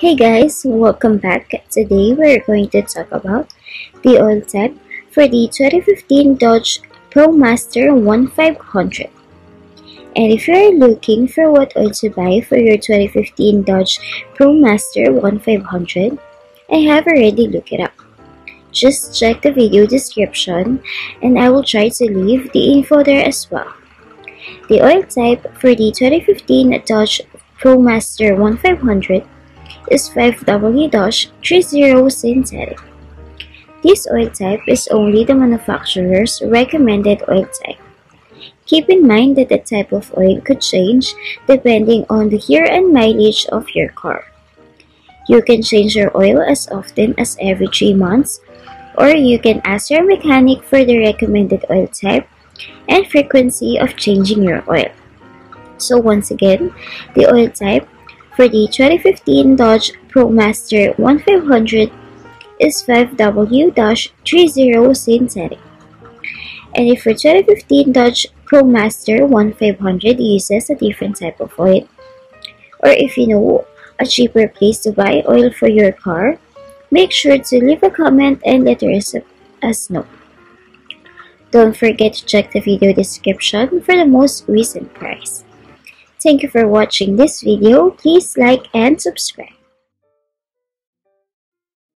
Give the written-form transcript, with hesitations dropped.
Hey guys, welcome back. Today we're going to talk about the oil tab for the 2015 Dodge Promaster 1500. And if you're looking for what oil to buy for your 2015 Dodge Promaster 1500, I have already looked it up. Just check the video description and I will try to leave the info there as well. The oil type for the 2015 Dodge Promaster 1500 is 5W-30-Synthetic. This oil type is only the manufacturer's recommended oil type. Keep in mind that the type of oil could change depending on the year and mileage of your car. You can change your oil as often as every 3 months, or you can ask your mechanic for the recommended oil type and frequency of changing your oil. So once again, the oil type for the 2015 Dodge Promaster 1500 is 5W-30-Synthetic. And if your 2015 Dodge Promaster 1500 uses a different type of oil, or if you know a cheaper place to buy oil for your car, make sure to leave a comment and let us know. Don't forget to check the video description for the most recent price. Thank you for watching this video. Please like and subscribe.